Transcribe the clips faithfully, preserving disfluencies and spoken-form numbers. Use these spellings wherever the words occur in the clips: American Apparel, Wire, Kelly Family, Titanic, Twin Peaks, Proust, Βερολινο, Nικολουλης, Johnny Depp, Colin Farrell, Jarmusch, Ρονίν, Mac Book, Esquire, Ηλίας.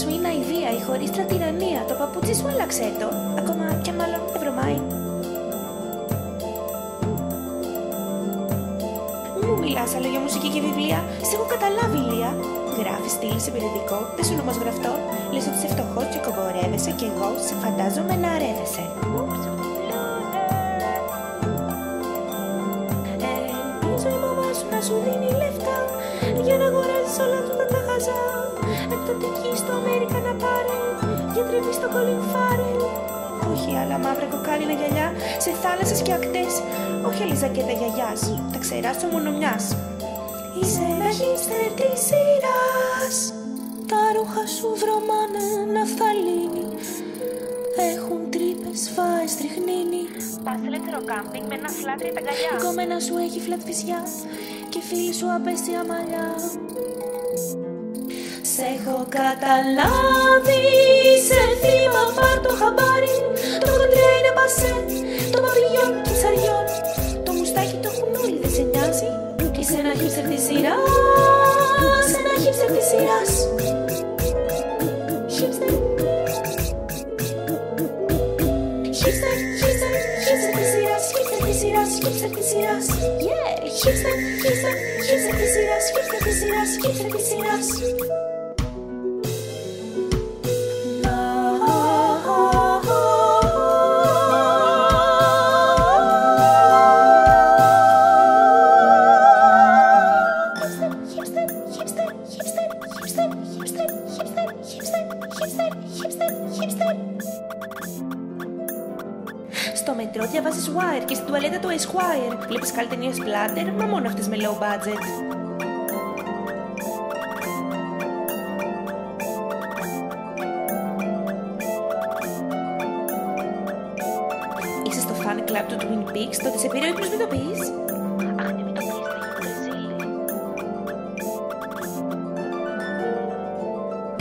σου είναι αηδία, η χωρίστρα τυραννία. Το παπούτσι σου άλλαξε το. Ακόμα πια μάλλον δεν βρωμάει. Μου μιλάς άλλο για μουσική και βιβλία. Σε έχω καταλάβει, Ηλία. Γράφεις στήλη σε περιοδικό, δεν σου όμως γραφτό. Λες ότι είσαι φτωχός και κομπορεύεσαι και εγώ σε φαντάζομαι να αρεύεσαι. Ελπίζω η μαμά σου να σου δίνει λεφτά για να αγοράζεις όλα αυτά τα χαζά. Εκτατική στο American Apparel, γιατρεύει στο Colin Farrell. Όχι άλλα μαύρα κοκάλινα γυαλιά σε θάλασσες και ακτές. Όχι αλυζακέτα γιαγιάς, τα ξερά σου μόνο μιας. Είσαι μαγίστερ της σειράς. Τα ρούχα σου βρωμάνε ναφθαλίνη. Έχουν τρύπες, φάες, τριχνίνη. Πας ελεύθερο κάμπινγκ με ένα φλάτ ρηταγκαλιά. Η κομμένα σου έχει φλάτ φυσιά και φίλη σου απέσια μαλλιά. Σ' έχω καταλάβει, σε θύμα φάρ το χαμπάρι. Το χοντρέ είναι πασέ, το παπιλιόν και ψαριόν. Το μουστάκι το έχουν όλοι, δεν σε νοιάζει. Είσαι ένα χίπστερ της σειράς, ένα χίπστερ της σειράς. Χίπστερ, χίπστερ, χίπστερ, χίπστερ της σειράς. Χίπστερ της σειράς, χίπστερ της σειράς. Yeah, χίπστερ, χίπστερ, χίπστερ της σειράς. Χίπστερ της σειράς, χίπστερ της σειράς. Στο μετρό διαβάζεις Wire και στην τουαλέτα του Esquire. Βλέπεις καλλιτεχνίες πλάτερ, μα μόνο αυτές με low budget. Είσαι στο fan club του Twin Peaks, τότε σε πήρε ο ύπνος, μην το πεις.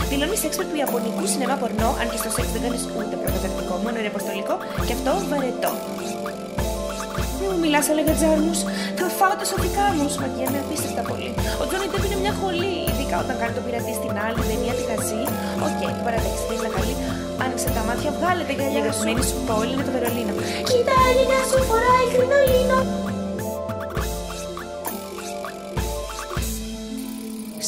Δηλώνεις έξπερ του ιαπωνικού σινεμά πορνό, αν και στο σεξ δεν κάνεις ούτε προκαταρκτικό, μόνο είναι αποστολικό και αυτό βαρετό. Μην μου μιλάς άλλο για τζάρμους, θα φάω τα σωδικά μου, σπαγγιέμαι απίστευτα πολύ. Ο Johnny Depp είναι μια χολή, ειδικά όταν κάνει τον πειρατή στην άλλη ταινία τη χαζή. Οκ, okay, το παραδεξιδείς να καλεί, άνοιξε τα μάτια, βγάλε τα γυαλιά σου. Μένει σου πόλη είναι το Βερολίνο. Κοίτα, Έλληνα σου φοράει κρινολίνο.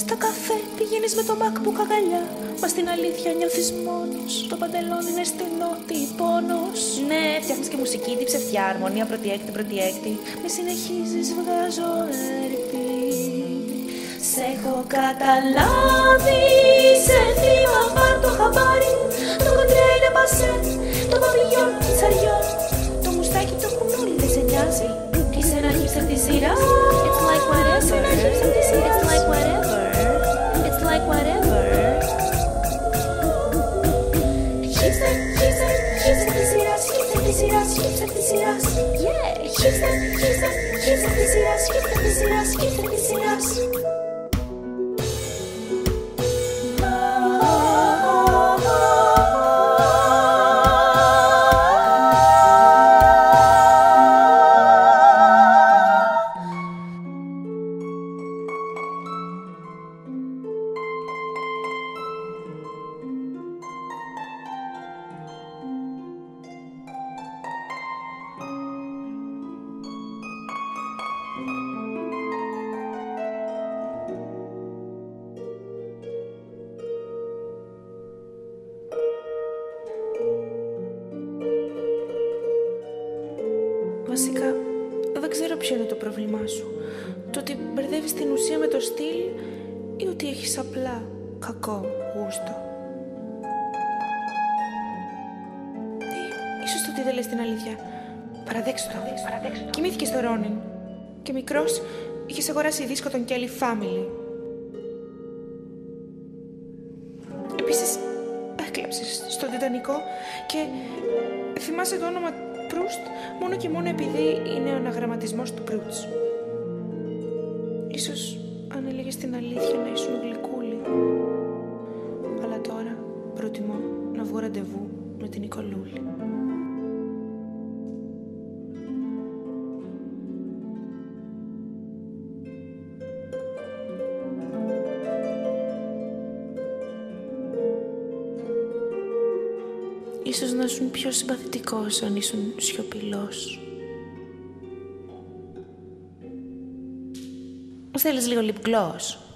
Στα καφέ πηγαίνεις με το Mac Book αγκαλιά. Μα στην αλήθεια νιώθεις μόνος. Το παντελόνι είναι στενό, τι πόνος. Ναι, φτιάχνεις και μουσική, την ψευτιά, αρμονία, πρώτη έκτη, πρώτη έκτη. Με συνεχίζεις, βγάζω έρπη. Σε έχω καταλάβει, σε θύμα φάρ το χαμπάρι. Το κοντρέ είναι πασέ, το παπιλιόν και ψαριόν. Το μουστάκι το έχουν όλοι, δεν σε νοιάζει. Είσαι ένα χίπστερ της σειράς. It's like whatever. Χίπστερ της σειράς. Yeah, χίπστερ, χίπστερ, χίπστερ της σειράς. Χίπστερ της σειράς, χίπστερ της σειράς. Βασικά, δεν ξέρω ποιο είναι το πρόβλημά σου. Το ότι μπερδεύεις την ουσία με το στυλ ή ότι έχεις απλά κακό γούστο. Ή ίσως το ότι δεν λες την αλήθεια. Παραδέξου το. Παραδέξου. Κοιμήθηκες στο Ρονίν. Και μικρός είχες αγοράσει δίσκο των Kelly Family. Επίσης, έκλαψες στο Τιτανικό και θυμάσαι το όνομα Proust, μόνο και μόνο επειδή είναι ο αναγραμματισμός του Proust. Ίσως αν έλεγες την αλήθεια να ήσουν γλυκούλη. Αλλά τώρα προτιμώ να βγω ραντεβού με την Νικολούλη. Ίσως να ήσουν πιο συμπαθητικός αν ήσουν σιωπηλός. Θέλεις λίγο lip gloss?